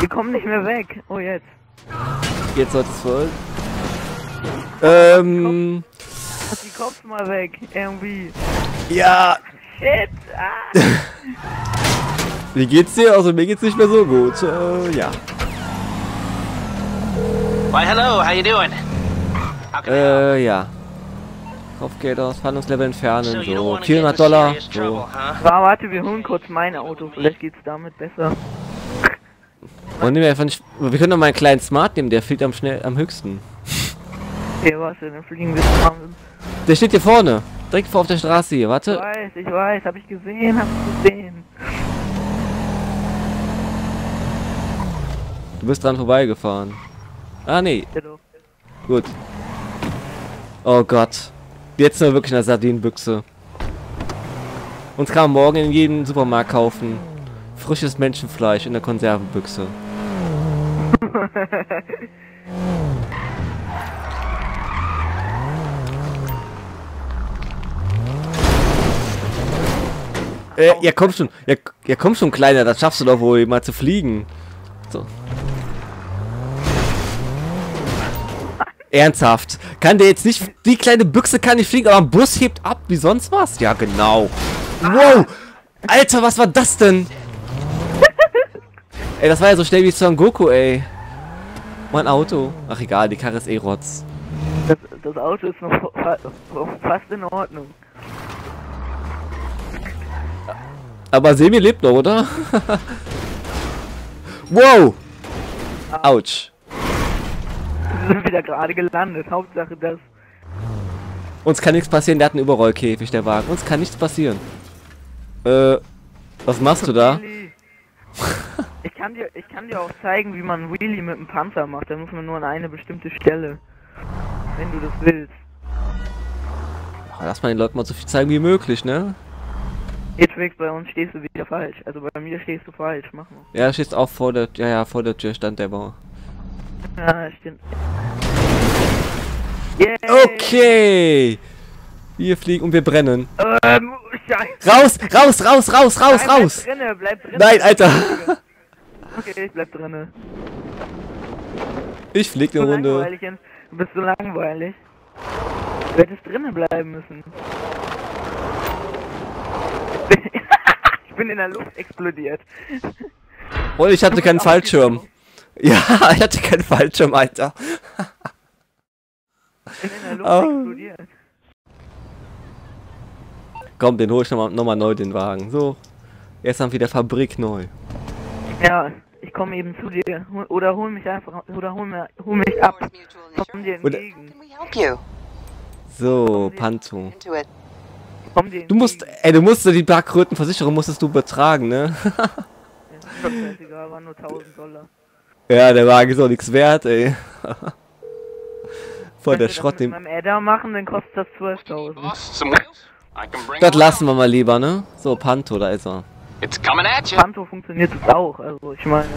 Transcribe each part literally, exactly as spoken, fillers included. Wir kommen nicht mehr weg. Oh, jetzt. Jetzt hat es voll. Ähm. Kopf, die Kopf mal weg, irgendwie. Ja. Shit. Ah. Wie geht's dir? Also mir geht's nicht mehr so gut. Uh, ja. Why hello, how you doing? Äh, help? Ja. Aufgeht aus, Handlungslevel entfernen, so vierhundert Dollar. So. Warte, wir holen kurz mein Auto, vielleicht geht's damit besser. Und nehmen wir einfach nicht. Wir können doch mal einen kleinen Smart nehmen, der fehlt am schnell am höchsten. Okay, warte, dann fliegen wir zusammen. Der steht hier vorne, direkt vor auf der Straße hier, warte. Ich weiß, ich weiß, hab ich gesehen, hab ich gesehen. Du bist dran vorbeigefahren. Ah, nee. Hello. Gut. Oh Gott. Jetzt sind wir wirklich in der Sardinenbüchse. Uns kann man morgen in jedem Supermarkt kaufen. Frisches Menschenfleisch in der Konservenbüchse. äh, ja komm schon. Ja, ja komm schon, Kleiner. Das schaffst du doch wohl, mal zu fliegen. So. Ernsthaft? Kann der jetzt nicht... Die kleine Büchse kann nicht fliegen, aber ein Bus hebt ab wie sonst was? Ja, genau. Wow! Alter, was war das denn? Ey, das war ja so schnell wie Son Goku, ey. Mein Auto. Ach egal, die Karre ist eh Rotz. Das, das Auto ist noch fast in Ordnung. Aber Semi lebt noch, oder? Wow! Autsch. Wir sind wieder gerade gelandet, Hauptsache das. Uns kann nichts passieren, der hat einen Überrollkäfig, der Wagen. Uns kann nichts passieren. Äh, was machst du da? Ich kann dir, ich kann dir auch zeigen, wie man einen Wheelie mit einem Panzer macht. Da muss man nur an eine bestimmte Stelle. Wenn du das willst. Lass mal den Leuten mal so viel zeigen wie möglich, ne? Jetzt wächst bei uns stehst du wieder falsch. Also bei mir stehst du falsch, mach mal. Ja, stehst auch vor der, ja, ja, vor der Tür stand der Bauer. Ja, stimmt. Yay. Okay! Wir fliegen und wir brennen. Ähm, Scheiße. Raus, raus, raus, raus, raus, Nein, raus! Bleib drinne, bleib drinne. Nein, Alter! Okay, ich bleib drinne. Ich flieg eine Runde. Du bist so langweilig. Du hättest drinnen bleiben müssen. Ich bin in der Luft explodiert. Und ich hatte keinen Fallschirm. Ja, ich hatte keinen Fallschirm, Alter. In der Luft oh. explodiert. Komm, den hol ich nochmal noch mal neu, den Wagen. So, jetzt haben wir wieder Fabrik neu. Ja, ich komme eben zu dir. Oder hol mich einfach, oder hol, mir, hol mich ab. Komm dir entgegen. Oder, so, Panto. Du musst, ey, du musst die Parkrötenversicherung musstest du betragen, ne? Ja, ist egal, waren nur tausend Dollar. Ja, der Wagen ist auch nichts wert, ey. Voll der Schrott. Wenn wir das mit meinem Adder machen, dann kostet das zwölftausend. Das lassen wir mal lieber, ne? So, Panto, da ist er. Panto funktioniert das auch, also ich meine...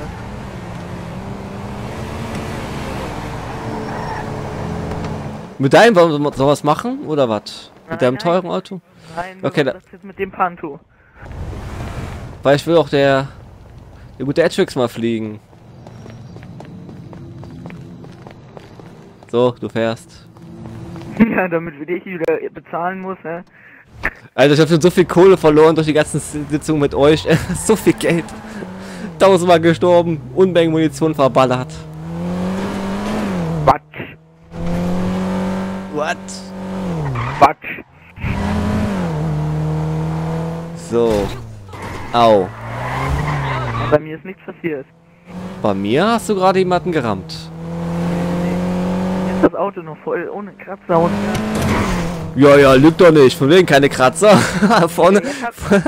Mit deinem wollen wir sowas machen, oder was? Mit deinem teuren Auto? Nein, okay, das jetzt mit dem Panto. Weil ich will auch der... der gute Edgeworks mal fliegen. So, du fährst. Ja, damit wir dich wieder bezahlen muss, ne? Alter, ich hab schon so viel Kohle verloren durch die ganzen Sitzungen mit euch. So viel Geld. Tausendmal gestorben, Unmengen Munition verballert. What? What? What? So. Au. Bei mir ist nichts passiert. Bei mir hast du gerade jemanden gerammt. Das Auto noch voll ohne Kratzer und ja, ja, lügt doch nicht. Von wegen keine Kratzer. Vorne. Okay,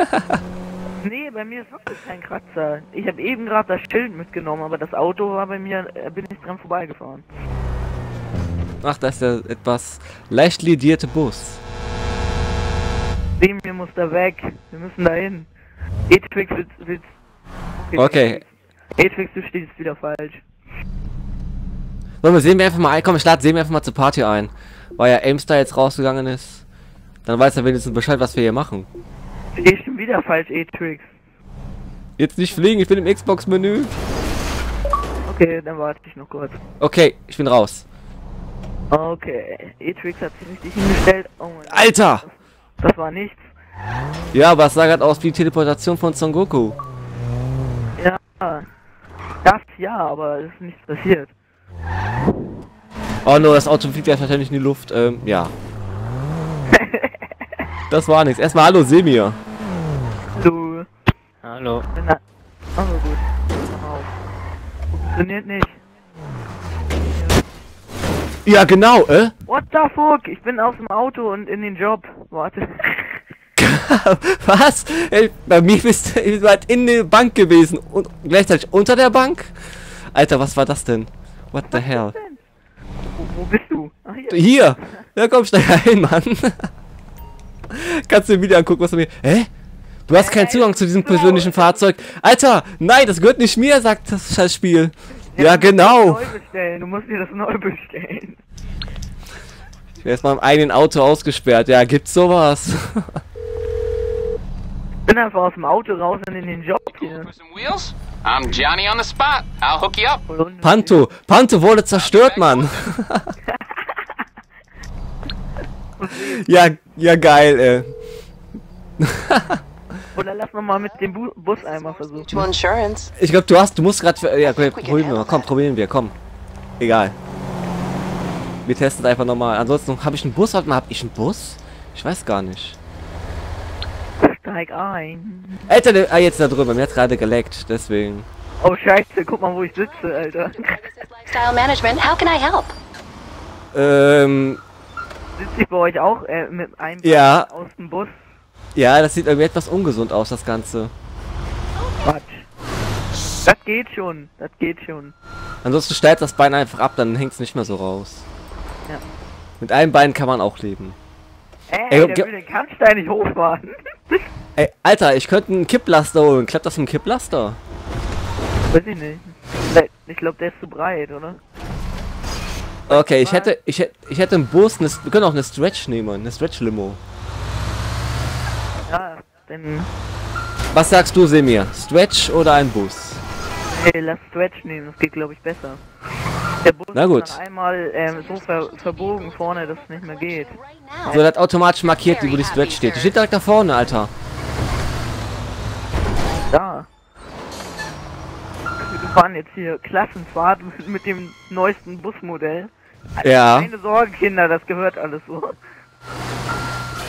nee, bei mir ist wirklich kein Kratzer. Ich habe eben gerade das Schild mitgenommen, aber das Auto war bei mir, bin ich dran vorbeigefahren. Ach, das ist der etwas leicht lidierte Bus. Dem hier muss da weg. Wir müssen da hin. Edwix, willst du... Okay. Edwix, du stehst wieder falsch. Sollen wir sehen wir einfach mal ein, komm, ich lade sehen wir einfach mal zur Party ein. Weil ja Aimstar jetzt rausgegangen ist. Dann weiß er wenigstens Bescheid, was wir hier machen. Ich bin wieder falsch, E-Tricks. Jetzt nicht fliegen, ich bin im Xbox-Menü. Okay, dann warte ich noch kurz. Okay, ich bin raus. Okay, Etrix hat sich richtig hingestellt. Oh mein Alter! Gott, das, das war nichts. Ja, aber es sah gerade aus wie die Teleportation von Son Goku. Ja, das ja, aber es ist nichts passiert. Oh no, das Auto fliegt ja tatsächlich in die Luft. Ähm, ja. Das war nichts. Erstmal hallo, Semir. Hallo. Hallo. Oh, gut. Funktioniert nicht. Ja, genau, äh? What the fuck? Ich bin aus dem Auto und in den Job. Warte. Was? Ey, bei mir bist du halt in der Bank gewesen und gleichzeitig unter der Bank? Alter, was war das denn? What the was hell? Wo, wo bist du? Ach, hier. Hier! Ja, komm schnell hin, Mann. Kannst du dir wieder angucken, was du mir... Hä? Du hast keinen Zugang zu diesem persönlichen Fahrzeug. Alter, nein, das gehört nicht mir, sagt das Scheißspiel. Ja, ja, genau. Du musst dir das neu bestellen. Ich bin erstmal im eigenen Auto ausgesperrt. Ja, gibt's sowas? Ich bin einfach aus dem Auto raus und in den Job hier. I'm Johnny on the spot. I'll hook you up. Panto, Panto wurde zerstört, Mann. ja, ja geil, ey. Oder lass mal mit dem Bu Bus einmal versuchen. Ich glaube, du hast, du musst gerade, ja, okay, probieren wir mal, komm, probieren wir, komm. Egal. Wir testen einfach nochmal. Ansonsten habe ich einen Bus, warte mal, habe ich einen Bus? Ich weiß gar nicht. Steig ein. Alter, der, ah, jetzt da drüber, mir hat gerade geleckt, deswegen. Oh Scheiße, guck mal, wo ich sitze, Alter. ähm. Sitze ich bei euch auch äh, mit einem ja. aus dem Bus? Ja, das sieht irgendwie etwas ungesund aus, das Ganze. Quatsch. Das geht schon, das geht schon. Ansonsten stellt das Bein einfach ab, dann hängt's nicht mehr so raus. Ja. Mit einem Bein kann man auch leben. Ey, ey der will den Kampfstein nicht hochfahren. Ey, Alter, ich könnte einen Kipplaster holen. Klappt das mit dem Kipplaster? Weiß ich nicht. Ich glaube, der ist zu breit, oder? Okay, ich hätte, ich hätte, ich hätte einen Bus, eine, wir können auch eine Stretch nehmen, eine Stretch-Limo. Denn was sagst du, Semir? Stretch oder ein Bus? Hey, lass Stretch nehmen, das geht glaube ich besser. Der Bus Na gut. ist einmal ähm, so ver verbogen vorne, dass es nicht mehr geht. So, der hat automatisch markiert, wo die Stretch steht. Die steht direkt da vorne, Alter. Da. Wir fahren jetzt hier Klassenfahrt mit dem neuesten Busmodell. Also ja. Keine Sorgen, Kinder, das gehört alles so.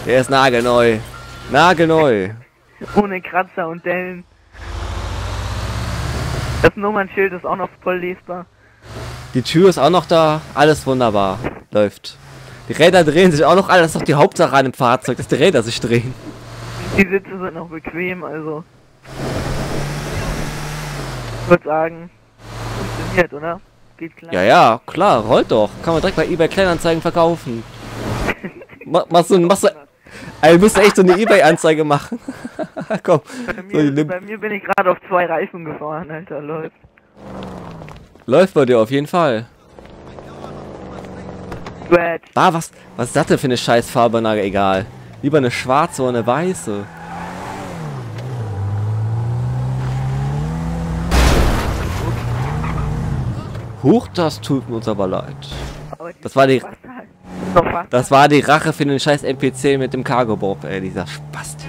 Der ist nagelneu. Nagelneu. Ohne Kratzer und Dellen. Das Nummernschild ist auch noch voll lesbar. Die Tür ist auch noch da. Alles wunderbar. Läuft. Die Räder drehen sich auch noch alle. Das ist doch die Hauptsache an dem Fahrzeug, dass die Räder sich drehen. Die Sitze sind noch bequem, also. Ich würde sagen, funktioniert, oder? Geht klar. Ja, ja, klar. Rollt doch. Kann man direkt bei eBay Kleinanzeigen verkaufen. Machst du... Machst du Also, wir müssen echt so eine eBay-Anzeige machen. Komm. Bei mir, so, bei mir bin ich gerade auf zwei Reifen gefahren, Alter. Läuft. Läuft bei dir auf jeden Fall. Red. Ah, was, was ist das denn für eine scheiß Farbe? Na, egal. Lieber eine schwarze oder eine weiße. Huch, das tut uns aber leid. Das war die... Das war die Rache für den scheiß N P C mit dem Cargo Bob, ey, dieser Spasti.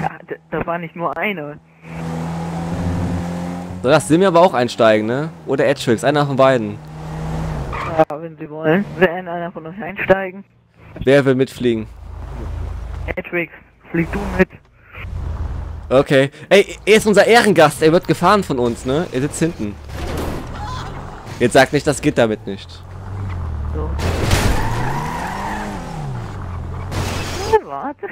Ja, da war nicht nur eine. So, das sind wir aber auch einsteigen, ne? Oder Edtrix, einer von beiden. Ja, wenn sie wollen. Will einer von euch einsteigen? Wer will mitfliegen? Edtrix, flieg du mit. Okay. Ey, er ist unser Ehrengast, er wird gefahren von uns, ne? Er sitzt hinten. Jetzt sagt nicht, das geht damit nicht. So. Warte.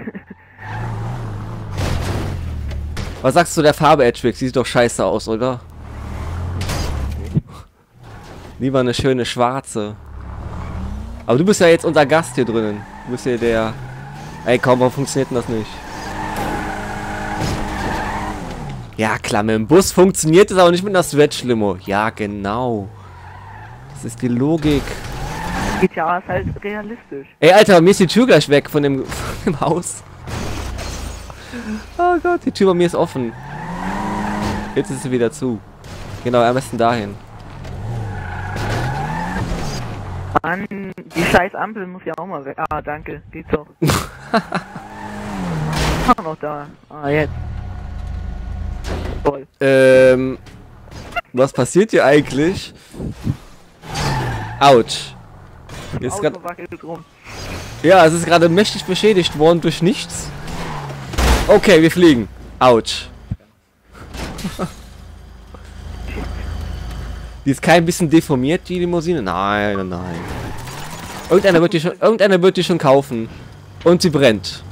Was sagst du der Farbe, Edtrix? Sieht doch scheiße aus, oder? Lieber eine schöne schwarze. Aber du bist ja jetzt unser Gast hier drinnen. Du bist ja der... Ey, komm, warum funktioniert denn das nicht? Ja, klar, mit dem Bus funktioniert es, aber nicht mit einer Stretch-Limo. Ja, genau. Das ist die Logik. G T A ist halt realistisch. Ey, Alter, mir ist die Tür gleich weg von dem, von dem Haus. Oh Gott, die Tür bei mir ist offen. Jetzt ist sie wieder zu. Genau, am besten dahin. Mann, die scheiß Ampel muss ja auch mal weg. Ah, danke, geht so. Auch noch da. Ah, jetzt. Voll. Ähm. Was passiert hier eigentlich? Autsch. Jetzt grad... Ja, es ist gerade mächtig beschädigt worden durch nichts. Okay, wir fliegen. Autsch. Die ist kein bisschen deformiert, die Limousine. Nein, nein. Irgendeiner wird die schon, irgendeiner wird die schon kaufen. Und sie brennt.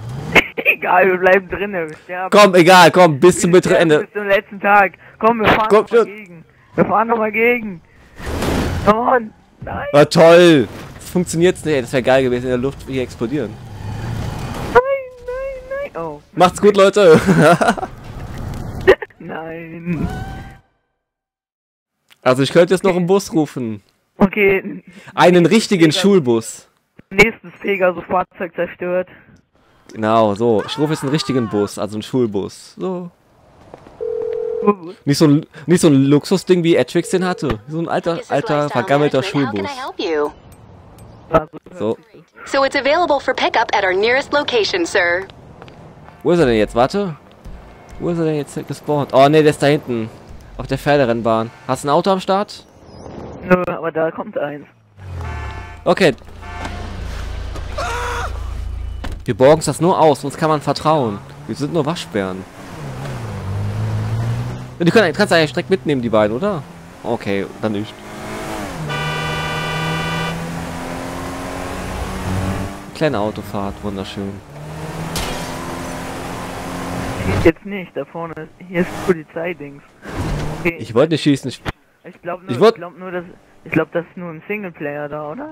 Egal, wir bleiben drinnen. Komm, egal, komm, bis zum bitteren Ende. Bis zum letzten Tag. Komm, wir fahren komm, nochmal gegen. Wir fahren nochmal gegen. Come on. Nein. War toll. Funktioniert's nicht. Das wäre geil gewesen, in der Luft hier explodieren. Nein, nein, nein. Oh. Macht's gut, Leute. Nein. Also ich könnte jetzt noch einen Bus rufen. Okay. Einen richtigen Pegasus. Schulbus. Nächstes Pegasus-Fahrzeug zerstört. Genau, so. Ich rufe jetzt einen richtigen Bus, also einen Schulbus. So. Uh. Nicht so ein, nicht so ein Luxusding wie Atrix den hatte. So ein alter, alter vergammelter Schulbus. So. So it's available for pickup at our nearest location, sir. Wo ist er denn jetzt? Warte. Wo ist er denn jetzt gespawnt? Oh ne, der ist da hinten. Auf der Pferderennbahn. Hast du ein Auto am Start? Nö, aber da kommt eins. Okay. Wir borgen das nur aus, uns kann man vertrauen. Wir sind nur Waschbären. Du kannst, kannst eigentlich direkt mitnehmen, die beiden, oder? Okay, dann nicht. Kleine Autofahrt, wunderschön. Jetzt nicht, da vorne ist, hier ist Polizeidings. Okay. Ich wollte nicht schießen. Ich, ich glaube nur, ich glaub nur, dass ich glaube, das ist nur ein Singleplayer da, oder?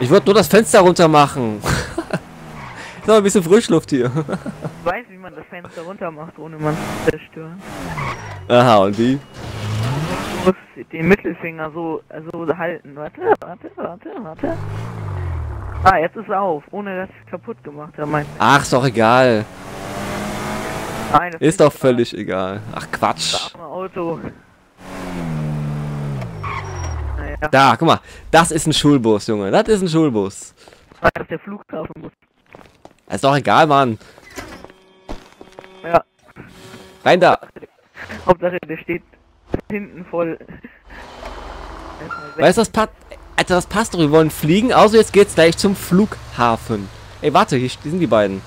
Ich wollte nur das Fenster runter machen. Ist noch ein bisschen Frischluft hier. Ich weiß, wie man das Fenster runter macht, ohne man zu zerstören. Aha, und wie? Du musst den Mittelfinger so, so halten. Warte, warte, warte, warte. Ah, jetzt ist er auf, ohne dass ich es kaputt gemacht habe. Ach, ist doch egal. Nein, das ist doch völlig da. Egal. Ach Quatsch. Da, Auto. Naja. Da, guck mal. Das ist ein Schulbus, Junge. Das ist ein Schulbus. Das ist der Flughafenbus. Ist doch egal, Mann. Ja. Rein da. Hauptsache, der steht hinten voll. Weißt du, das passt. Alter, das passt doch. Wir wollen fliegen. Also jetzt geht's gleich zum Flughafen. Ey, warte, hier sind die beiden.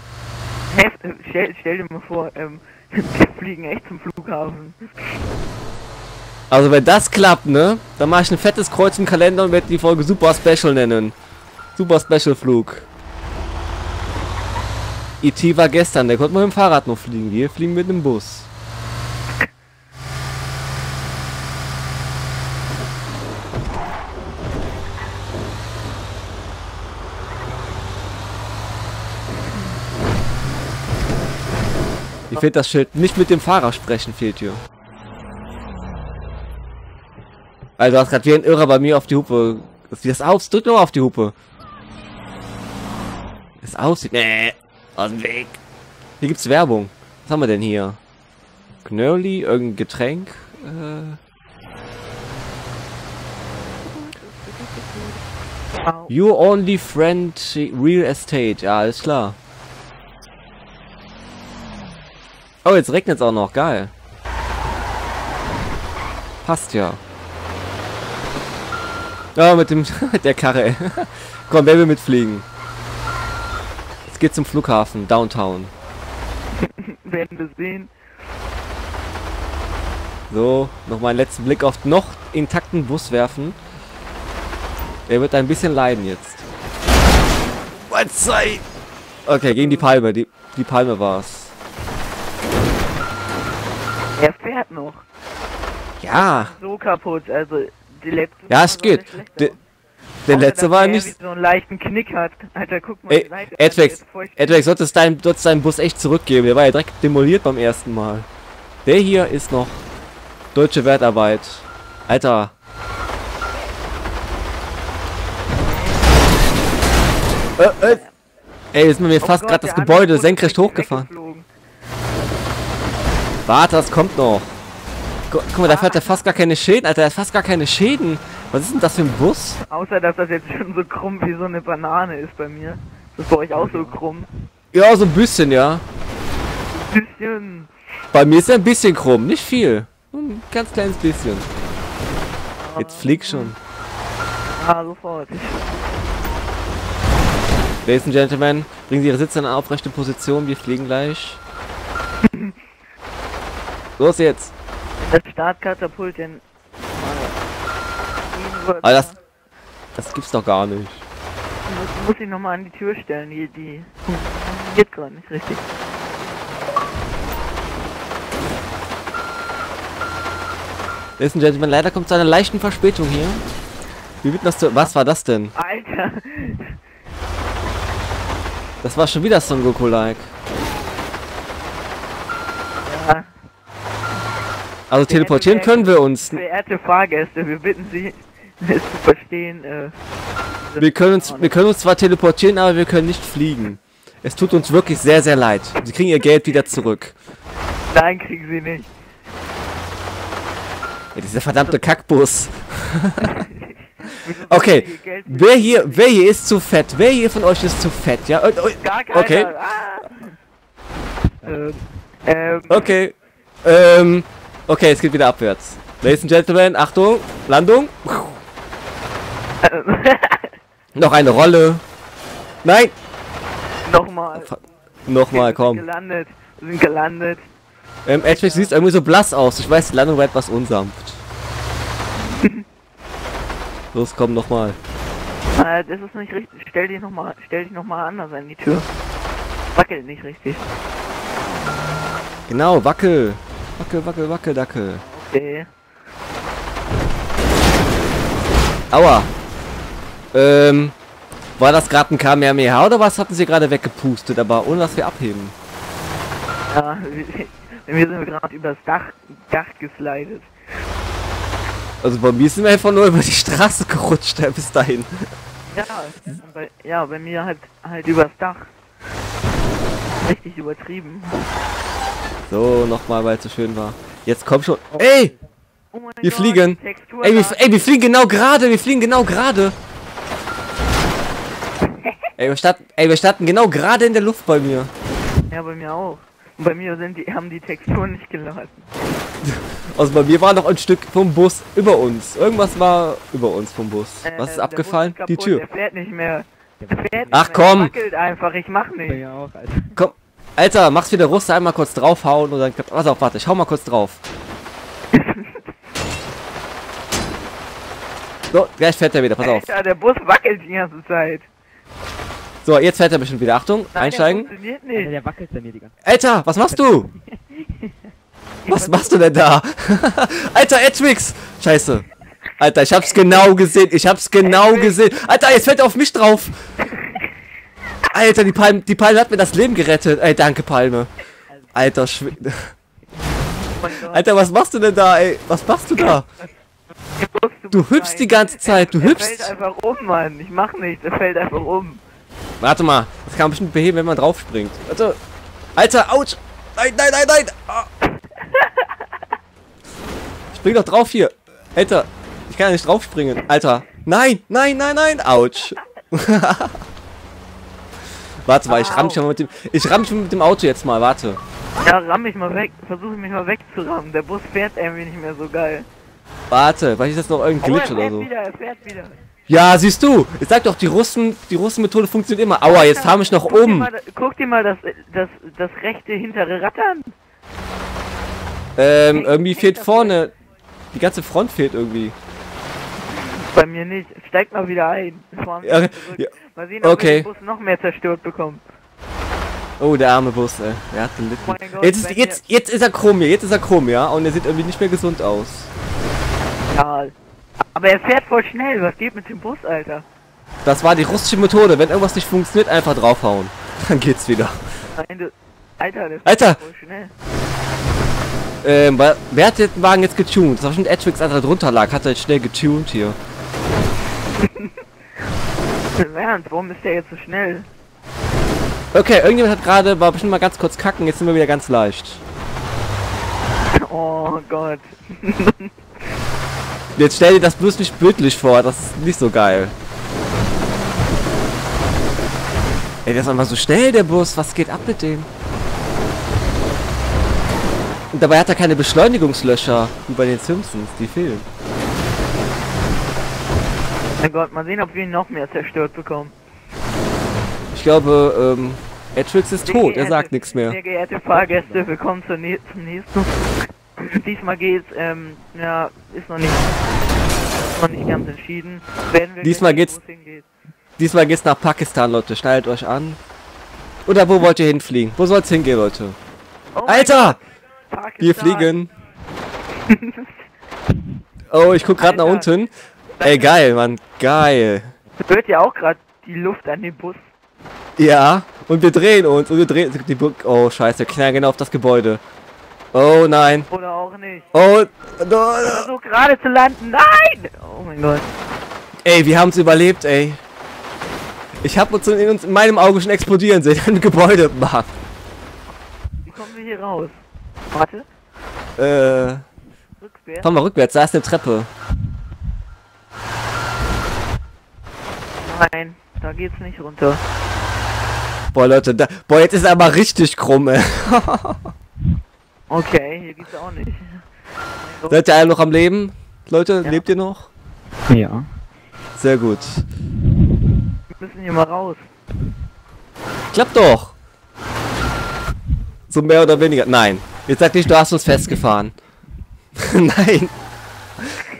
Stell, stell dir mal vor, ähm, wir fliegen echt zum Flughafen. Also wenn das klappt, ne, dann mache ich ein fettes Kreuz im Kalender und werde die Folge Super Special nennen. Super Special Flug. E T war gestern, der konnte mit dem Fahrrad noch fliegen. Wir fliegen mit dem Bus. Mir fehlt das Schild. Nicht mit dem Fahrer sprechen, fehlt hier. Also du hast gerade wie ein Irrer bei mir auf die Hupe. Wie das aus? Drück nochmal auf die Hupe. Das aussieht. Nee. Aus dem Weg. Hier gibt's Werbung. Was haben wir denn hier? Knöli, irgendein Getränk. Äh. Your only friend real estate. Ja, alles klar. Oh, jetzt regnet's auch noch. Geil. Passt ja. Ja, mit dem... mit der Karre. Komm, wer will mitfliegen? Jetzt geht's zum Flughafen. Downtown. Werden wir sehen. So, nochmal einen letzten Blick auf den noch intakten Bus werfen. Der wird ein bisschen leiden jetzt. Okay, gegen die Palme. Die, die Palme war's. Er fährt noch. Ja. So kaputt, also die letzte. Ja, es geht. De, der letzte war nicht. So einen leichten Knick hat. Alter, guck mal. Ey, Edwex, Edwex, solltest dein, solltest deinen Bus echt zurückgeben. Der war ja direkt demoliert beim ersten Mal. Der hier ist noch deutsche Wertarbeit. Alter. Äh, äh. Ey, ist mir oh fast gerade das Gebäude senkrecht hochgefahren. Warte, das kommt noch. Guck, guck mal, da fährt ah. der fast gar keine Schäden, Alter, der hat fast gar keine Schäden. Was ist denn das für ein Bus? Außer, dass das jetzt schon so krumm wie so eine Banane ist bei mir. Das ist bei euch auch so krumm? Ja, so ein bisschen, ja. Ein bisschen. Bei mir ist er ein bisschen krumm, nicht viel. Ein ganz kleines bisschen. Jetzt flieg schon. Ah, sofort. Ladies and Gentlemen, bringen Sie Ihre Sitze in eine aufrechte Position, wir fliegen gleich. Los jetzt! Das Startkatapult in... Aber das... Das gibt's doch gar nicht. Das muss ich nochmal an die Tür stellen, die... die... geht gerade nicht richtig. Ladies and Gentlemen, leider kommt zu einer leichten Verspätung hier. Wir bitten das zu... Was war das denn? Alter! Das war schon wieder Son Goku-like. Ja. Also teleportieren können wir uns. Verehrte Fahrgäste, wir bitten Sie, es zu verstehen. Äh, wir, können uns, wir können uns zwar teleportieren, aber wir können nicht fliegen. Es tut uns wirklich sehr, sehr leid. Sie kriegen Ihr Geld wieder zurück. Nein, kriegen Sie nicht. Ja, dieser verdammte Kackbus. Okay, wer hier, wer hier ist zu fett? Wer hier von euch ist zu fett? Ja, okay. Okay, ähm, okay, es geht wieder abwärts. Ladies and Gentlemen, Achtung, Landung. Noch eine Rolle. Nein. Nochmal. Nochmal, komm. Wir sind gelandet. Wir sind gelandet. Ähm, Edwig, du siehst irgendwie so blass aus. Ich weiß, die Landung war etwas unsanft. Los, komm nochmal. Äh, das ist nicht richtig. Stell dich nochmal, stell dich nochmal anders an die Tür. Wackelt nicht richtig. Genau, wackel. Wackel, wackel, wackel, dackel. Okay. Aua. Ähm, war das gerade ein Kamehameha oder was hatten Sie gerade weggepustet, aber ohne dass wir abheben? Ja, wir, wir sind gerade übers Dach, Dach geslidet. Also bei mir sind wir einfach nur über die Straße gerutscht, ja, bis dahin. Ja, bei, ja, bei mir halt, halt übers Dach. Richtig übertrieben. So, nochmal, weil es so schön war. Jetzt komm schon. Oh. Ey! Oh mein wir Gott, fliegen! Ey wir, ey, wir fliegen genau gerade! Wir fliegen genau gerade! ey, ey, wir starten genau gerade in der Luft bei mir. Ja, bei mir auch. Und bei mir sind die, haben die Texturen nicht geladen. Also bei mir war noch ein Stück vom Bus über uns. Irgendwas war über uns vom Bus. Äh, Was ist abgefallen? Ist kaputt, die Tür. Der fährt nicht mehr. Der fährt nicht Ach mehr. komm! Wackelt einfach, ich mach nicht. Ja, auch, Alter. Komm, Alter, mach's wie der Russe, einmal kurz draufhauen und dann klappt. Pass auf, warte, ich hau mal kurz drauf. So, gleich fährt er wieder, pass auf. Alter, der Bus wackelt die ganze Zeit. So, jetzt fährt er bestimmt wieder. Achtung, Nein, einsteigen. Das funktioniert nicht. Alter, der wackelt bei mir die ganze Zeit. Alter, was machst du? Was machst du denn da? Alter, Edwix! Scheiße. Alter, ich hab's genau gesehen. Ich hab's genau gesehen. Alter, jetzt fällt er auf mich drauf. Alter, die Palme, die Palme hat mir das Leben gerettet. Ey, danke, Palme. Alter, Schw... Alter, was machst du denn da, ey? Was machst du da? Du hüpfst die ganze Zeit. Du hüpfst. Er fällt einfach um, Mann. Ich mach nichts. Er fällt einfach um. Warte mal, das kann man bestimmt beheben, wenn man drauf springt. Alter, Alter, ouch! Nein, nein, nein, nein! Oh. Spring doch drauf hier! Alter, ich kann ja nicht drauf springen. Alter, nein, nein, nein, nein! Ouch! Warte mal, ich ramm mich mal mit dem... Ich ramm mich mit dem Auto jetzt mal, warte. Ja, ramm mich mal weg. Versuche mich mal wegzurammen. Der Bus fährt irgendwie nicht mehr so geil. Warte, vielleicht ist das noch irgendein Glitch oh, oder so. Wieder, er fährt wieder. Ja, siehst du, ich sag doch, die Russen, die Russenmethode funktioniert immer. Aua, jetzt fahr mich noch guck um. Dir mal, guck dir mal das, das, das rechte hintere Rad an. Ähm, irgendwie fehlt vorne. Die ganze Front fehlt irgendwie. Bei mir nicht. Steigt mal wieder ein. Ja, ja. Mal sehen, ob okay. wir den Bus noch mehr zerstört bekommen. Oh, der arme Bus, ey. Der hat gelitten. Oh mein Gott, jetzt, ist, jetzt, jetzt ist er krumm, jetzt ist er krumm, ja. Und er sieht irgendwie nicht mehr gesund aus. Ja. Aber er fährt voll schnell, was geht mit dem Bus, Alter? Das war die russische Methode, wenn irgendwas nicht funktioniert, einfach draufhauen. Dann geht's wieder. Nein, du, Alter, das Alter. Fährt voll schnell. Ähm, wer hat den Wagen jetzt getuned? Das war schon Edwix, als er drunter lag, hat er jetzt schnell getuned hier. Ernst, warum ist der jetzt so schnell? Okay, irgendjemand hat gerade, war bestimmt mal ganz kurz kacken, jetzt sind wir wieder ganz leicht. Oh Gott. Jetzt stell dir das bloß nicht bildlich vor, das ist nicht so geil. Ey, der ist einfach so schnell, der Bus. Was geht ab mit dem? Und dabei hat er keine Beschleunigungslöcher, wie bei den Simpsons, die fehlen. Mein Gott, mal sehen, ob wir ihn noch mehr zerstört bekommen. Ich glaube, ähm, Atrix ist tot, er sagt nichts mehr. Sehr geehrte Fahrgäste, willkommen zum nächsten. Diesmal geht's, ähm, ja, ist noch nicht, ist noch nicht ganz entschieden. Werden wir diesmal geht's, geht. diesmal geht's nach Pakistan, Leute, schneidet euch an. Oder wo wollt ihr hinfliegen? Wo soll's hingehen, Leute? Oh Alter! Wir fliegen! Oh, ich guck gerade nach unten. Ey, geil, Mann, geil. Da hört ja auch gerade die Luft an den Bus. Ja, und wir drehen uns, und wir drehen uns, die Bu oh, scheiße, wir knallen genau auf das Gebäude. Oh nein. Oder auch nicht. Oh, no. So gerade zu landen, nein! Oh mein Gott. Ey, wir haben's überlebt, ey. Ich hab uns in, uns in meinem Auge schon explodieren sehen, ein Gebäude, Mann. Wie kommen wir hier raus? Warte. Äh. Rückwärts? Komm mal rückwärts, da ist eine Treppe. Nein, da geht's nicht runter. Boah, Leute, da, boah, jetzt ist er aber richtig krumm, ey. Okay, hier geht's auch nicht. Seid ihr alle noch am Leben? Leute, ja. Lebt ihr noch? Ja. Sehr gut. Wir müssen hier mal raus. Klappt doch! So mehr oder weniger. Nein. Jetzt sag nicht, du hast uns festgefahren. Nein.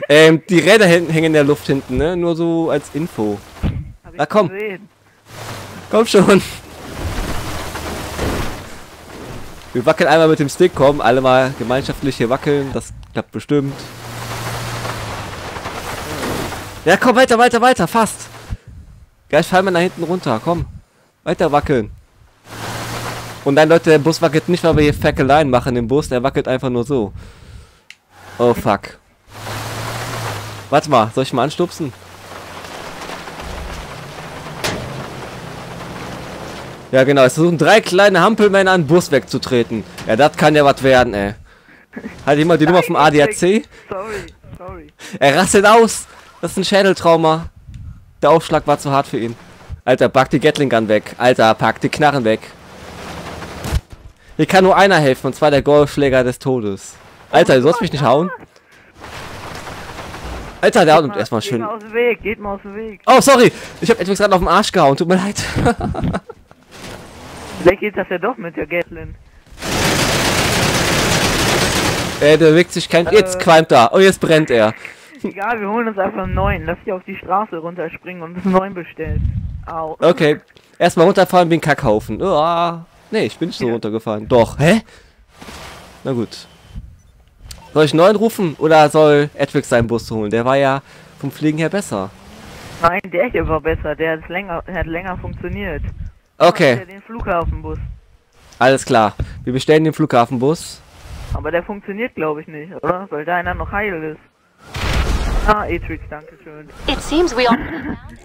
Ähm, die Räder hängen in der Luft hinten, ne? Nur so als Info. Hab ich Na komm. Gesehen. Komm schon. Wir wackeln einmal mit dem Stick, komm, alle mal gemeinschaftlich hier wackeln, das klappt bestimmt. Ja, komm, weiter, weiter, weiter, fast. Gleich fallen wir nach hinten runter, komm. Weiter wackeln. Und dann, Leute, der Bus wackelt nicht, weil wir hier Fackeleien machen im Bus, der wackelt einfach nur so. Oh, fuck. Warte mal, soll ich mal anstupsen? Ja genau, es versuchen drei kleine Hampelmänner an den Bus wegzutreten. Ja, das kann ja was werden, ey. Hat jemand die Nummer vom A D A C? Sorry, sorry. Er rastet aus. Das ist ein Schädeltrauma. Der Aufschlag war zu hart für ihn. Alter, pack die Gatling Gun weg. Alter, pack die Knarren weg. Hier kann nur einer helfen, und zwar der Golfschläger des Todes. Alter, du sollst mich nicht hauen. Alter, der haut uns erstmal schön. Geht mal aus dem Weg, geht mal aus dem Weg. Oh, sorry. Ich hab etwas gerade auf den Arsch gehauen, tut mir leid. Vielleicht geht das ja doch mit der Gatlin. Ey, der bewegt sich kein... Äh, jetzt qualmt er. Oh, jetzt brennt er. Egal, wir holen uns einfach einen neuen. Lass dich auf die Straße runterspringen und einen neuen bestellen. Au. Okay. Erstmal runterfahren wie ein Kackhaufen. Oh, nee, ich bin nicht so runtergefahren. Doch. Hä? Na gut. Soll ich einen neuen rufen? Oder soll Edwix seinen Bus holen? Der war ja vom Fliegen her besser. Nein, der hier war besser. Der hat länger, hat länger funktioniert. Okay. Den Flughafenbus. Alles klar. Wir bestellen den Flughafenbus. Aber der funktioniert, glaube ich, nicht, oder? Weil da einer noch heil ist. Ah, Atrix, danke schön. It seems we all...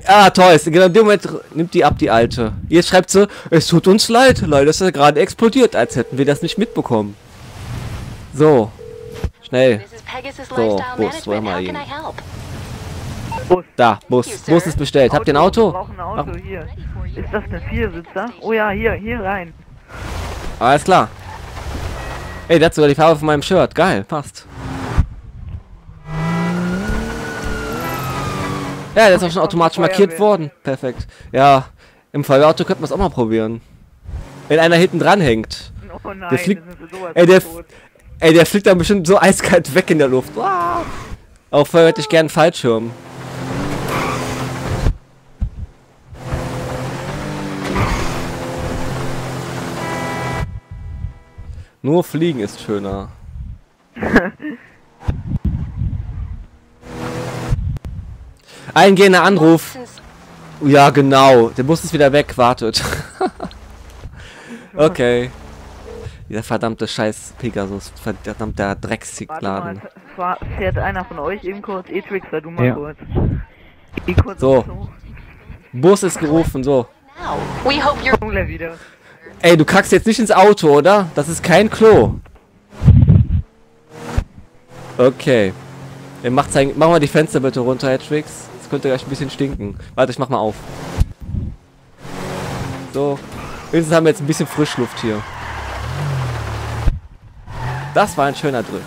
Ah, toll. Genau in dem Moment nimmt die ab, die Alte. Jetzt schreibt sie, es tut uns leid, Leute, dass er gerade explodiert, als hätten wir das nicht mitbekommen. So. Schnell. So, Bus, wollen wir ihn. Bus. Da, Bus. You, Bus ist bestellt. Auto. Habt ihr ein Auto? Wir brauchen ein Auto Ach. hier. Ist das ein Viersitzer? Oh ja, hier, hier rein. Alles klar. Ey, das ist sogar die Farbe von meinem Shirt. Geil, passt. Ja, der ist auch schon automatisch markiert worden. Perfekt. Ja, im Feuerauto könnten wir es auch mal probieren. Wenn einer hinten dran hängt. Oh nein, der fliegt, ey, der, ey, der fliegt dann bestimmt so eiskalt weg in der Luft. Ah. Auch vorher hätte ich gern einen Fallschirm. Nur fliegen ist schöner. Eingehender Anruf. Ja, genau. Der Bus ist wieder weg. Wartet. Okay. Dieser verdammte Scheiß Pegasus. Verdammter Drecksigladen. Fährt einer von euch eben kurz? Atrix, du mal ja. kurz. Ich kurz so. so. Bus ist gerufen. So. Ey, du kackst jetzt nicht ins Auto, oder? Das ist kein Klo. Okay. Dann macht's eigentlich. Mach mal die Fenster bitte runter, Hedgewix. Das könnte gleich ein bisschen stinken. Warte, ich mach mal auf. So. Wenigstens haben wir jetzt ein bisschen Frischluft hier. Das war ein schöner Drift.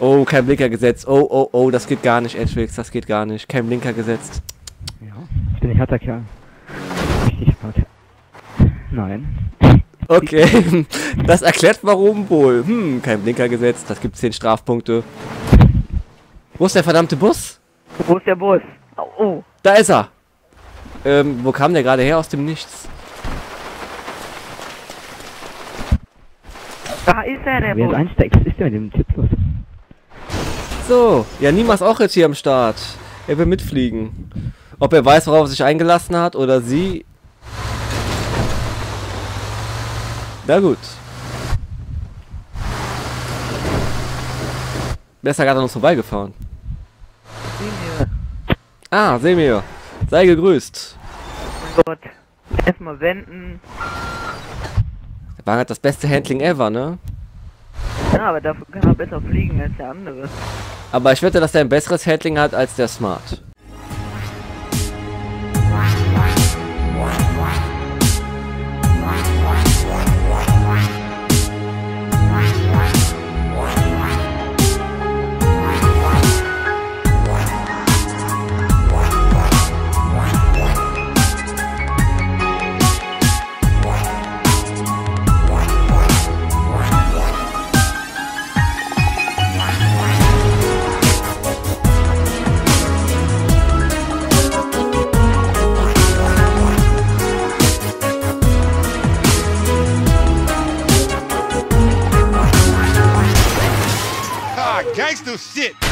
Oh, kein Blinker gesetzt. Oh, oh, oh, das geht gar nicht, Hedgewix. Das geht gar nicht. Kein Blinker gesetzt. Ja, ich bin ein harter Kerl. Richtig hart. Nein. Okay, das erklärt warum wohl. Hm, kein Blinker gesetzt. Das gibt zehn Strafpunkte. Wo ist der verdammte Bus? Wo ist der Bus? Oh, oh. Da ist er. Ähm, wo kam der gerade her? Aus dem Nichts. Da ist er, der Bus. Wer einsteigt, ist ja mit dem Tipp los. So, ja, Nima ist auch jetzt hier am Start. Er will mitfliegen. Ob er weiß, worauf er sich eingelassen hat oder sie. Na gut. Wer ist da gerade an uns vorbeigefahren? Semir. Ah, Semir. Sei gegrüßt. Oh Gott. Erstmal wenden. Der Wagen hat das beste Handling ever, ne? Ja, aber dafür kann er besser fliegen als der andere. Aber ich wette, dass er ein besseres Handling hat als der Smart. Gangsta shit.